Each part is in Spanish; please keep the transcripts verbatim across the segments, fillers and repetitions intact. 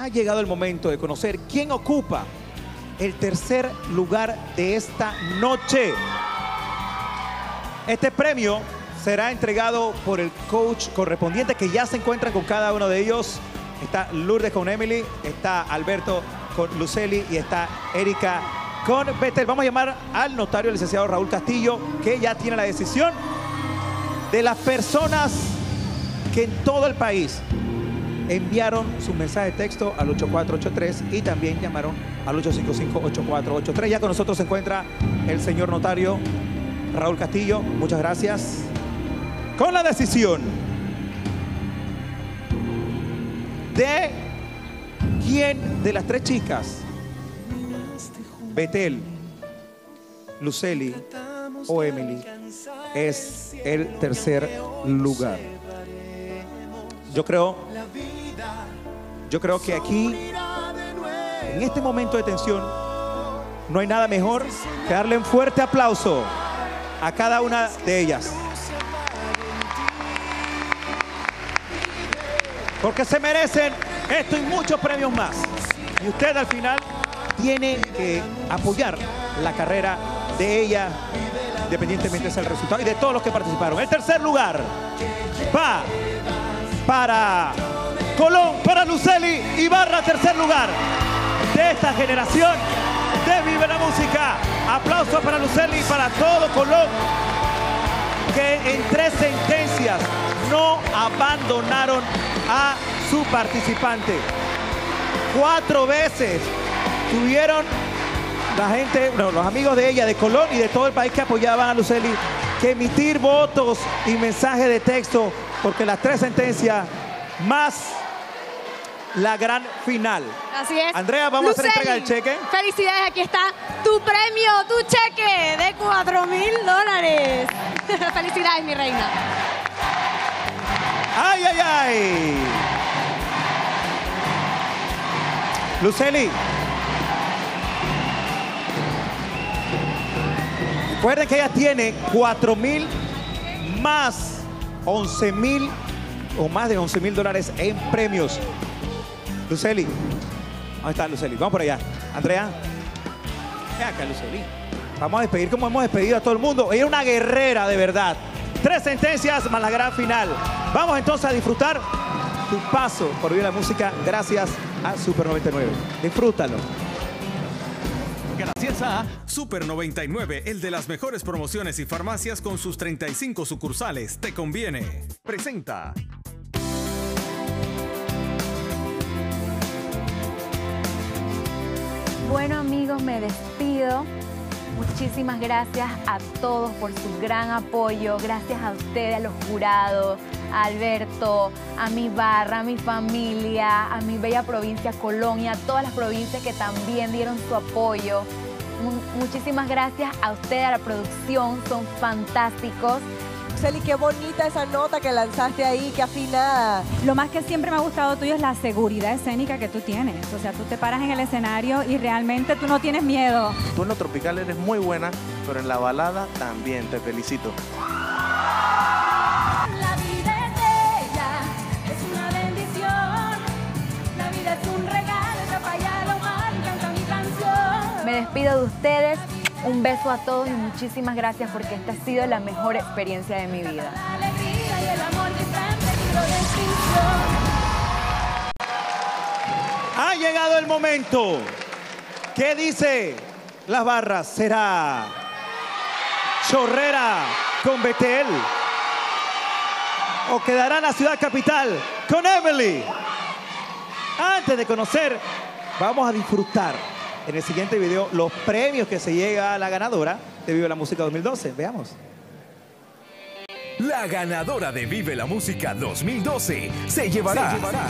Ha llegado el momento de conocer quién ocupa el tercer lugar de esta noche. Este premio será entregado por el coach correspondiente que ya se encuentra con cada uno de ellos. Está Lourdes con Emily, está Alberto con Luceli y está Erika con Bétel. Vamos a llamar al notario, el licenciado Raúl Castillo, que ya tiene la decisión de las personas que en todo el país enviaron su mensaje de texto al ocho cuatro ocho tres y también llamaron al ocho cinco cinco, ocho cuatro ocho tres. Ya con nosotros se encuentra el señor notario Raúl Castillo. Muchas gracias. Con la decisión de quién de las tres chicas, Bétel, Luceli o Emily, es el tercer lugar. Yo creo, yo creo que aquí, en este momento de tensión, no hay nada mejor que darle un fuerte aplauso a cada una de ellas, porque se merecen esto y muchos premios más. Y usted al final tiene que apoyar la carrera de ella, independientemente del resultado y de todos los que participaron. El tercer lugar va para Colón, para Luceli y Barra, tercer lugar de esta generación de Vive la Música. Aplausos para Luceli y para todo Colón, que en tres sentencias no abandonaron a su participante. Cuatro veces tuvieron la gente, no, los amigos de ella, de Colón y de todo el país que apoyaban a Luceli, que emitir votos y mensajes de texto, porque las tres sentencias más la gran final. Así es. Andrea, vamos Luceli, a hacer entrega del cheque. Felicidades, aquí está tu premio, tu cheque de cuatro mil dólares. Felicidades, mi reina. ¡Ay, ay, ay! Luceli, recuerden que ella tiene cuatro mil más once mil o más de once mil dólares en premios. Luceli, ¿dónde está Luceli? Vamos por allá. Andrea, ven acá, Luceli. Vamos a despedir como hemos despedido a todo el mundo. Ella es una guerrera de verdad. Tres sentencias más la gran final. Vamos entonces a disfrutar tu paso por Vive la Música gracias a Super noventa y nueve. Disfrútalo. Gracias a Super noventa y nueve, el de las mejores promociones y farmacias con sus treinta y cinco sucursales. Te conviene. Presenta. Bueno, amigos, me despido. Muchísimas gracias a todos por su gran apoyo. Gracias a ustedes, a los jurados, a Alberto, a mi barra, a mi familia, a mi bella provincia Colón y a todas las provincias que también dieron su apoyo. Muchísimas gracias a ustedes, a la producción, son fantásticos. Luceli, qué bonita esa nota que lanzaste ahí, qué afinada. Lo más que siempre me ha gustado tuyo es la seguridad escénica que tú tienes. O sea, tú te paras en el escenario y realmente tú no tienes miedo. Tú en lo tropical eres muy buena, pero en la balada también, te felicito. La vida es bella, es una bendición. La vida es un regalo, para allá lo mal, canta mi canción. Me despido de ustedes. Un beso a todos y muchísimas gracias porque esta ha sido la mejor experiencia de mi vida. Ha llegado el momento. ¿Qué dice las barras? Será Chorrera con Bétel o quedará en la ciudad capital con Emily. Antes de conocer, vamos a disfrutar en el siguiente video los premios que se llega a la ganadora de Vive la Música dos mil doce. Veamos. La ganadora de Vive la Música dos mil doce se llevará, se llevará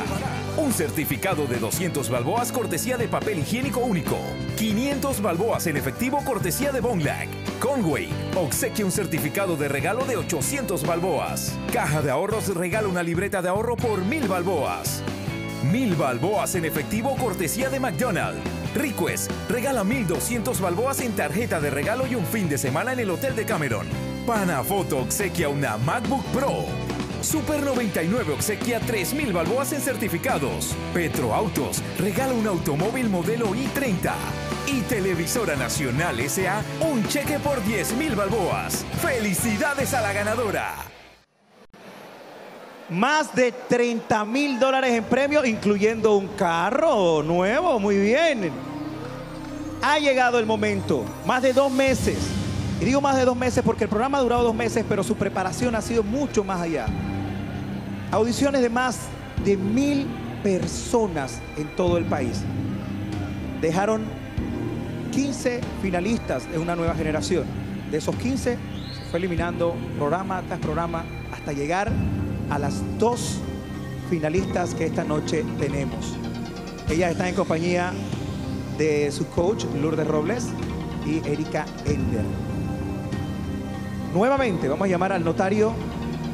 un certificado de doscientas balboas cortesía de papel higiénico único, quinientas balboas en efectivo cortesía de Bonlac. Conway obsequia un certificado de regalo de ochocientas balboas. Caja de Ahorros regala una libreta de ahorro por mil balboas. mil balboas en efectivo cortesía de McDonald's. Riques regala mil doscientas balboas en tarjeta de regalo y un fin de semana en el Hotel Decamerón. Panafoto obsequia una MacBook Pro. Super noventa y nueve obsequia tres mil balboas en certificados. Petroautos regala un automóvil modelo i treinta. Y Televisora Nacional S A un cheque por diez mil balboas. ¡Felicidades a la ganadora! Más de treinta mil dólares en premios, incluyendo un carro nuevo. Muy bien. Ha llegado el momento. Más de dos meses. Y digo más de dos meses porque el programa ha durado dos meses, pero su preparación ha sido mucho más allá. Audiciones de más de mil personas en todo el país. Dejaron quince finalistas de una nueva generación. De esos quince, se fue eliminando programa tras programa hasta llegar a las dos finalistas que esta noche tenemos. Ellas están en compañía de su coach, Lourdes Robles, y Erika Ender. Nuevamente vamos a llamar al notario,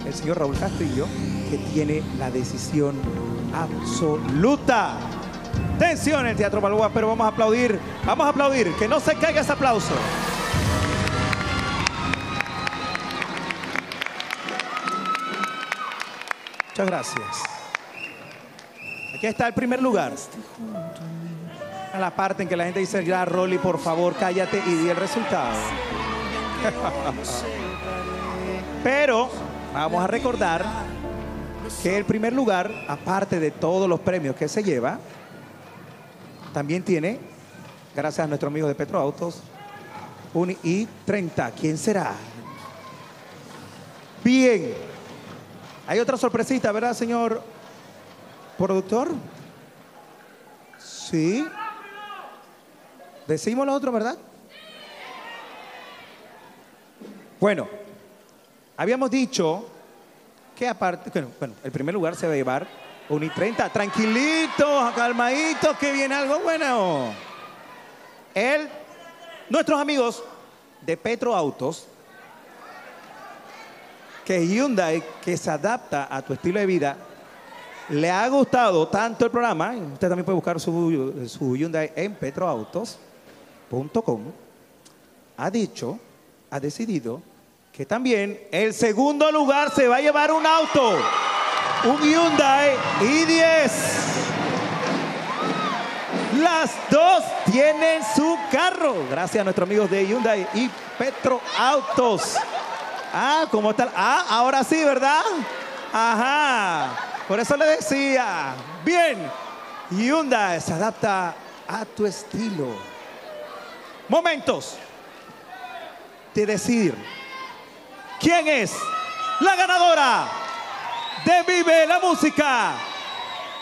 el señor Raúl Castillo, que tiene la decisión absoluta. Tensión en el Teatro Balboa, pero vamos a aplaudir, vamos a aplaudir, que no se caiga ese aplauso. Muchas gracias. Aquí está el primer lugar. A la parte en que la gente dice, ya, Rolly, por favor, cállate y di el resultado. Pero vamos a recordar que el primer lugar, aparte de todos los premios que se lleva, también tiene, gracias a nuestro amigo de Petroautos, un i treinta. ¿Quién será? Bien. Hay otra sorpresita, ¿verdad, señor productor? Sí. Decimos los otros, ¿verdad? Bueno, habíamos dicho que aparte, bueno, bueno, el primer lugar se va a llevar un i treinta. Tranquilitos, calmaditos, que viene algo bueno. El, nuestros amigos de Petroautos, que Hyundai, que se adapta a tu estilo de vida, le ha gustado tanto el programa. Usted también puede buscar su, su Hyundai en Petroautos punto com. Ha dicho, ha decidido que también el segundo lugar se va a llevar un auto, un Hyundai i diez. Las dos tienen su carro, gracias a nuestros amigos de Hyundai y Petroautos. Ah, ¿cómo está? Ah, ahora sí, ¿verdad? Ajá. Por eso le decía, bien, Hyundai se adapta a tu estilo. Momentos de decidir quién es la ganadora de Vive la Música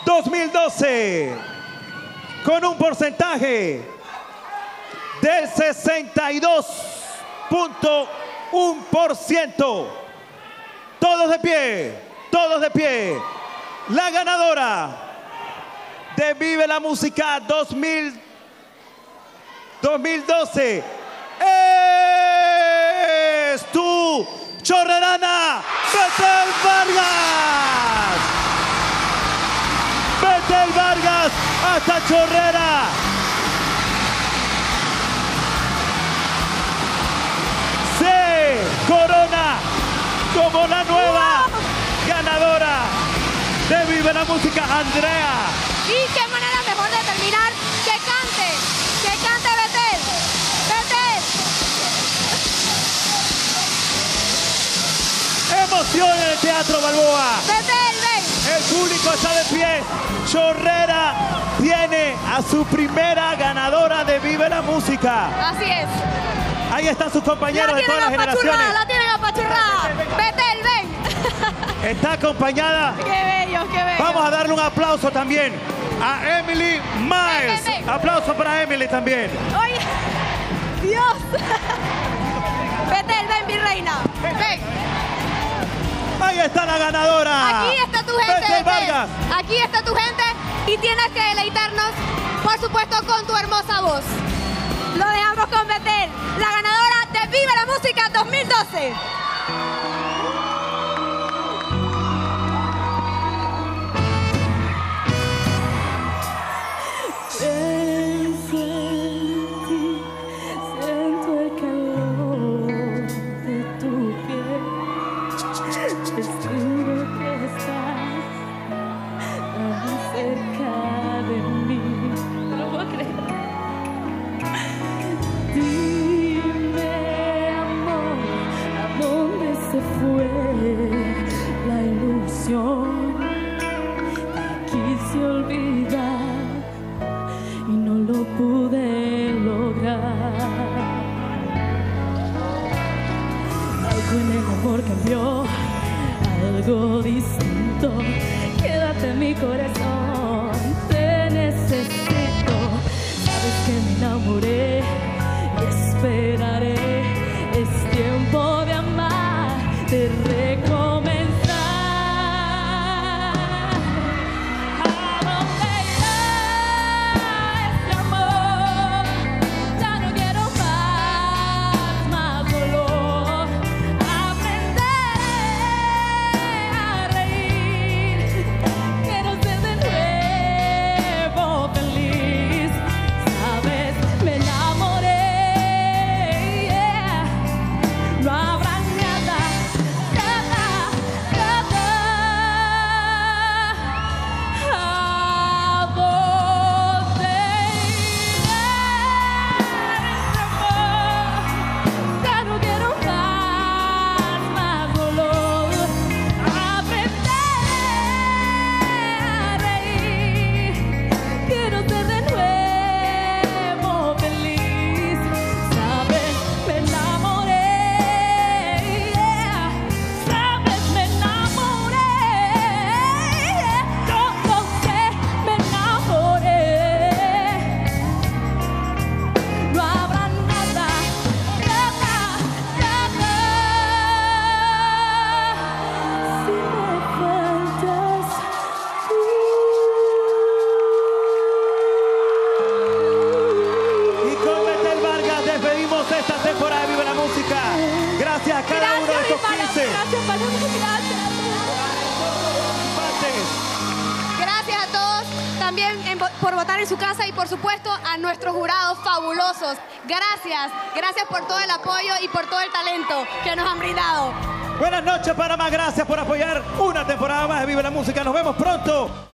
dos mil doce, con un porcentaje del sesenta y dos punto uno por ciento. Todos de pie, todos de pie. La ganadora de Vive la Música dos mil doce es tu chorrerana, Bétel Vargas. Bétel Vargas hasta Chorrera. Se corona como la nueva ganadora de Vive la Música, Andrea. Y qué manera mejor de terminar, que cante, que cante Bétel, Bétel. Emoción en el Teatro Balboa. Bétel, ven. El público está de pie. Chorrera tiene a su primera ganadora de Vive la Música. Así es. Ahí están sus compañeros la de todas las generaciones. La tienen apachurrada, la tienen apachurrada. Bétel, ven. Está acompañada. Qué vamos a darle un aplauso también a Emily Miles. Ven, ven, ven. Aplauso para Emily también. Oye, Dios. Bétel, ven, mi reina. Ven. Ahí está la ganadora. Aquí está tu gente, Bétel Vargas. Aquí está tu gente y tienes que deleitarnos, por supuesto, con tu hermosa voz. Lo dejamos con Bétel, la ganadora de Vive la Música dos mil doce. It's too Gracias a todos también por votar en su casa y por supuesto a nuestros jurados fabulosos. Gracias, gracias por todo el apoyo y por todo el talento que nos han brindado. Buenas noches, Panamá. Gracias por apoyar una temporada más de Vive la Música. Nos vemos pronto.